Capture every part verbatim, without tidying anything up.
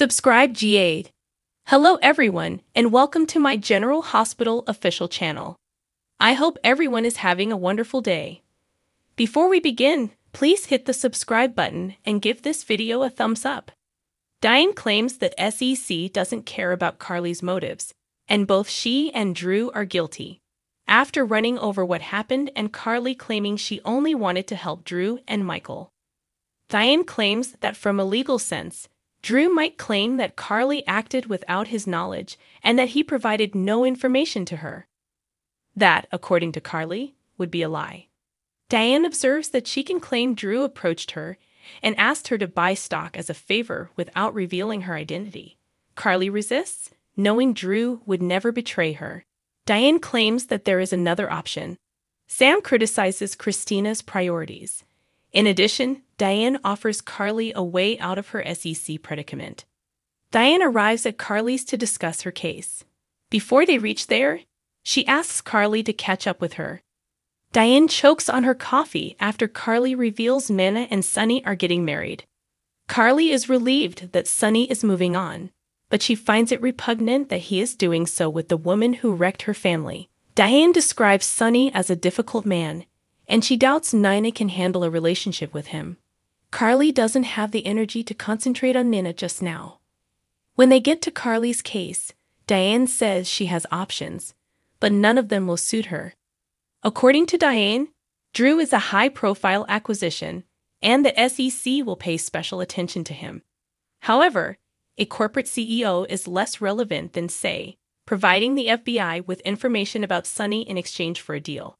Subscribe G-Aid. Hello everyone, and welcome to my General Hospital official channel. I hope everyone is having a wonderful day. Before we begin, please hit the subscribe button and give this video a thumbs up. Diane claims that S E C doesn't care about Carly's motives, and both she and Drew are guilty. After running over what happened and Carly claiming she only wanted to help Drew and Michael. Diane claims that from a legal sense, Drew might claim that Carly acted without his knowledge and that he provided no information to her. That, according to Carly, would be a lie. Diane observes that she can claim Drew approached her and asked her to buy stock as a favor without revealing her identity. Carly resists, knowing Drew would never betray her. Diane claims that there is another option. Sam criticizes Kristina's priorities. In addition, Diane offers Carly a way out of her S E C predicament. Diane arrives at Carly's to discuss her case. Before they reach there, she asks Carly to catch up with her. Diane chokes on her coffee after Carly reveals Manna and Sunny are getting married. Carly is relieved that Sunny is moving on, but she finds it repugnant that he is doing so with the woman who wrecked her family. Diane describes Sunny as a difficult man, and she doubts Nina can handle a relationship with him. Carly doesn't have the energy to concentrate on Nina just now. When they get to Carly's case, Diane says she has options, but none of them will suit her. According to Diane, Drew is a high-profile acquisition, and the S E C will pay special attention to him. However, a corporate C E O is less relevant than, say, providing the F B I with information about Sunny in exchange for a deal.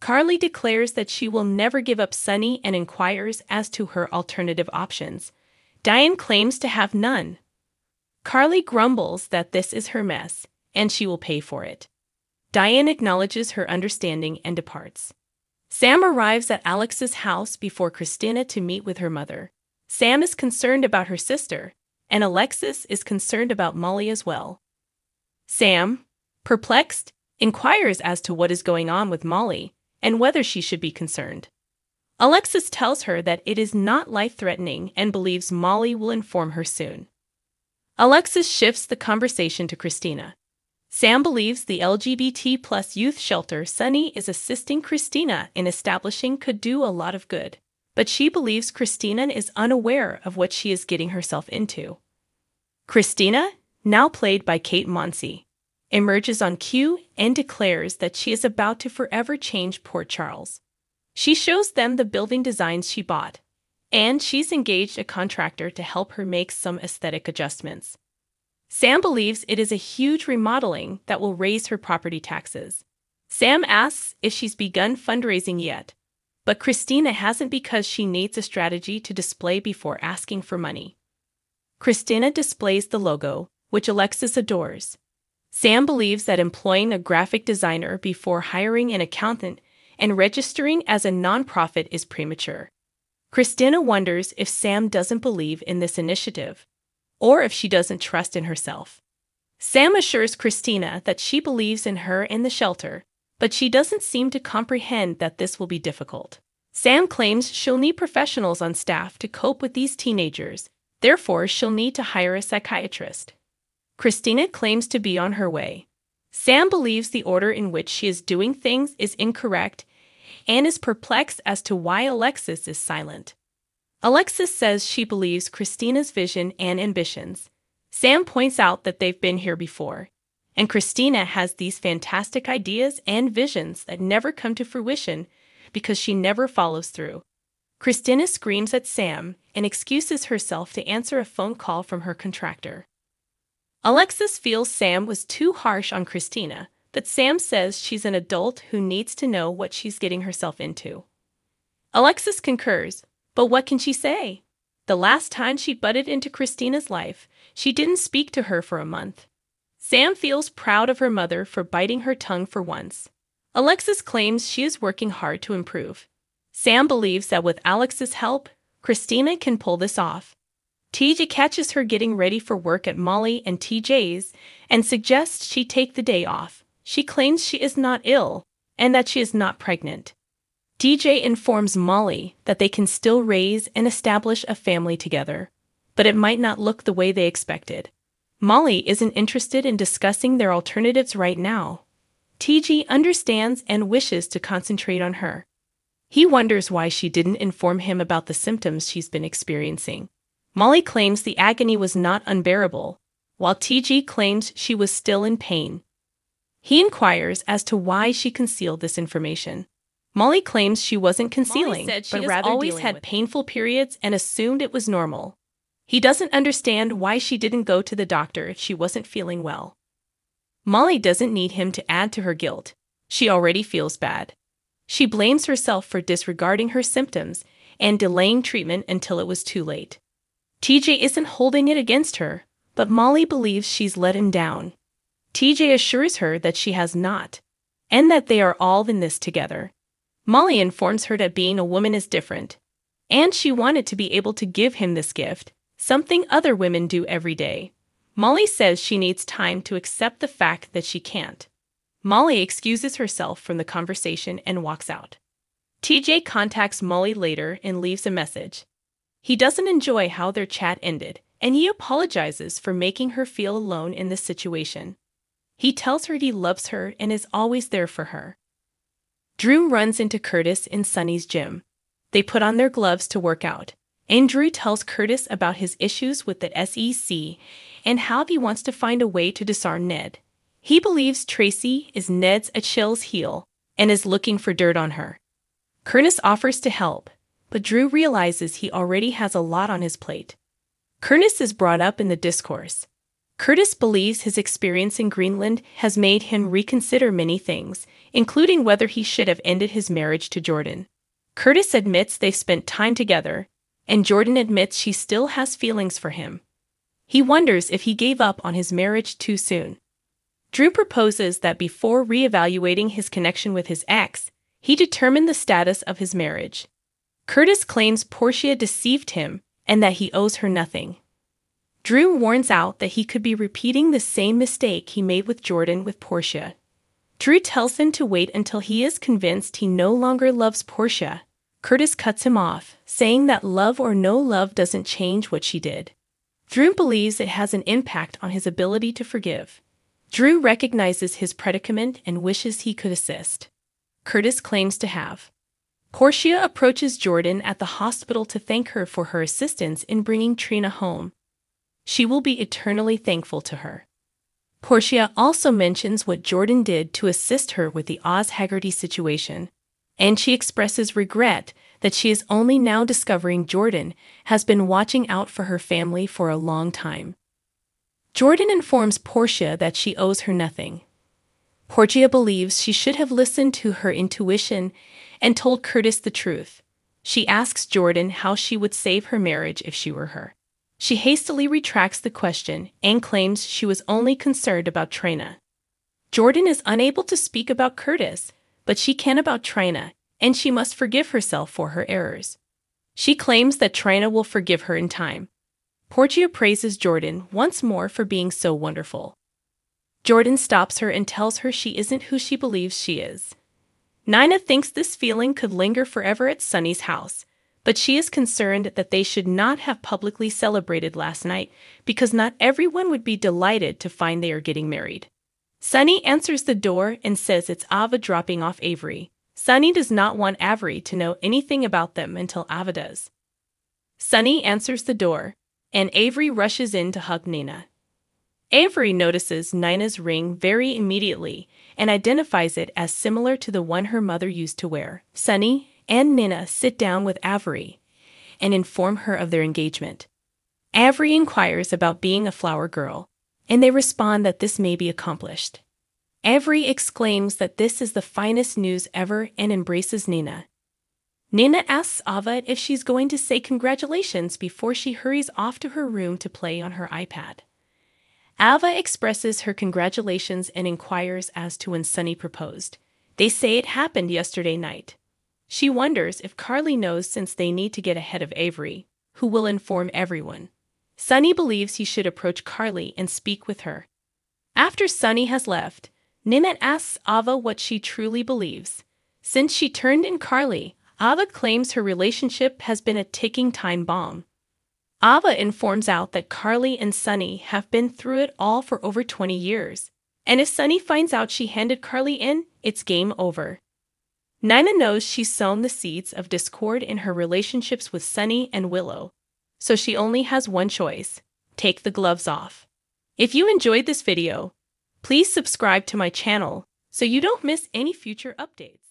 Carly declares that she will never give up Sunny and inquires as to her alternative options. Diane claims to have none. Carly grumbles that this is her mess, and she will pay for it. Diane acknowledges her understanding and departs. Sam arrives at Alex's house before Kristina to meet with her mother. Sam is concerned about her sister, and Alexis is concerned about Molly as well. Sam, perplexed, inquires as to what is going on with Molly and whether she should be concerned. Alexis tells her that it is not life-threatening and believes Molly will inform her soon. Alexis shifts the conversation to Kristina. Sam believes the L G B T plus youth shelter Sunny is assisting Kristina in establishing could do a lot of good, but she believes Kristina is unaware of what she is getting herself into. Kristina, now played by Kate Monsey, emerges on cue and declares that she is about to forever change Port Charles. She shows them the building designs she bought, and she's engaged a contractor to help her make some aesthetic adjustments. Sam believes it is a huge remodeling that will raise her property taxes. Sam asks if she's begun fundraising yet, but Kristina hasn't because she needs a strategy to display before asking for money. Kristina displays the logo, which Alexis adores. Sam believes that employing a graphic designer before hiring an accountant and registering as a nonprofit is premature. Kristina wonders if Sam doesn't believe in this initiative, or if she doesn't trust in herself. Sam assures Kristina that she believes in her and the shelter, but she doesn't seem to comprehend that this will be difficult. Sam claims she'll need professionals on staff to cope with these teenagers, therefore she'll need to hire a psychiatrist. Kristina claims to be on her way. Sam believes the order in which she is doing things is incorrect and is perplexed as to why Alexis is silent. Alexis says she believes Kristina's vision and ambitions. Sam points out that they've been here before, and Kristina has these fantastic ideas and visions that never come to fruition because she never follows through. Kristina screams at Sam and excuses herself to answer a phone call from her contractor. Alexis feels Sam was too harsh on Kristina, but Sam says she's an adult who needs to know what she's getting herself into. Alexis concurs, but what can she say? The last time she butted into Kristina's life, she didn't speak to her for a month. Sam feels proud of her mother for biting her tongue for once. Alexis claims she is working hard to improve. Sam believes that with Alexis' help, Kristina can pull this off. T J catches her getting ready for work at Molly and T J's and suggests she take the day off. She claims she is not ill and that she is not pregnant. T J informs Molly that they can still raise and establish a family together, but it might not look the way they expected. Molly isn't interested in discussing their alternatives right now. T G understands and wishes to concentrate on her. He wonders why she didn't inform him about the symptoms she's been experiencing. Molly claims the agony was not unbearable, while T G claims she was still in pain. He inquires as to why she concealed this information. Molly claims she wasn't concealing, but rather always had painful periods and assumed it was normal. He doesn't understand why she didn't go to the doctor if she wasn't feeling well. Molly doesn't need him to add to her guilt. She already feels bad. She blames herself for disregarding her symptoms and delaying treatment until it was too late. T J isn't holding it against her, but Molly believes she's let him down. T J assures her that she has not, and that they are all in this together. Molly informs her that being a woman is different, and she wanted to be able to give him this gift, something other women do every day. Molly says she needs time to accept the fact that she can't. Molly excuses herself from the conversation and walks out. T J contacts Molly later and leaves a message. He doesn't enjoy how their chat ended, and he apologizes for making her feel alone in this situation. He tells her he loves her and is always there for her. Drew runs into Curtis in Sunny's gym. They put on their gloves to work out. Drew tells Curtis about his issues with the S E C and how he wants to find a way to disarm Ned. He believes Tracy is Ned's Achilles heel and is looking for dirt on her. Curtis offers to help, but Drew realizes he already has a lot on his plate. Curtis is brought up in the discourse. Curtis believes his experience in Greenland has made him reconsider many things, including whether he should have ended his marriage to Jordan. Curtis admits they've spent time together, and Jordan admits she still has feelings for him. He wonders if he gave up on his marriage too soon. Drew proposes that before reevaluating his connection with his ex, he determine the status of his marriage. Curtis claims Portia deceived him and that he owes her nothing. Drew warns out that he could be repeating the same mistake he made with Jordan with Portia. Drew tells him to wait until he is convinced he no longer loves Portia. Curtis cuts him off, saying that love or no love doesn't change what she did. Drew believes it has an impact on his ability to forgive. Drew recognizes his predicament and wishes he could assist. Curtis claims to have. Portia approaches Jordan at the hospital to thank her for her assistance in bringing Trina home. She will be eternally thankful to her. Portia also mentions what Jordan did to assist her with the Oz Haggerty situation, and she expresses regret that she is only now discovering Jordan has been watching out for her family for a long time. Jordan informs Portia that she owes her nothing. Portia believes she should have listened to her intuition and told Curtis the truth. She asks Jordan how she would save her marriage if she were her. She hastily retracts the question and claims she was only concerned about Trina. Jordan is unable to speak about Curtis, but she can about Trina, and she must forgive herself for her errors. She claims that Trina will forgive her in time. Portia praises Jordan once more for being so wonderful. Jordan stops her and tells her she isn't who she believes she is. Nina thinks this feeling could linger forever at Sunny's house, but she is concerned that they should not have publicly celebrated last night because not everyone would be delighted to find they are getting married. Sunny answers the door and says it's Ava dropping off Avery. Sunny does not want Avery to know anything about them until Ava does. Sunny answers the door, and Avery rushes in to hug Nina. Avery notices Nina's ring very immediately and identifies it as similar to the one her mother used to wear. Sunny and Nina sit down with Avery and inform her of their engagement. Avery inquires about being a flower girl, and they respond that this may be accomplished. Avery exclaims that this is the finest news ever and embraces Nina. Nina asks Ava if she's going to say congratulations before she hurries off to her room to play on her iPad. Ava expresses her congratulations and inquires as to when Sunny proposed. They say it happened yesterday night. She wonders if Carly knows since they need to get ahead of Avery, who will inform everyone. Sunny believes he should approach Carly and speak with her. After Sunny has left, Nina asks Ava what she truly believes. Since she turned in Carly, Ava claims her relationship has been a ticking time bomb. Ava informs Al that Carly and Sunny have been through it all for over twenty years, and if Sunny finds out she handed Carly in, it's game over. Nina knows she's sown the seeds of discord in her relationships with Sunny and Willow, so she only has one choice: take the gloves off. If you enjoyed this video, please subscribe to my channel so you don't miss any future updates.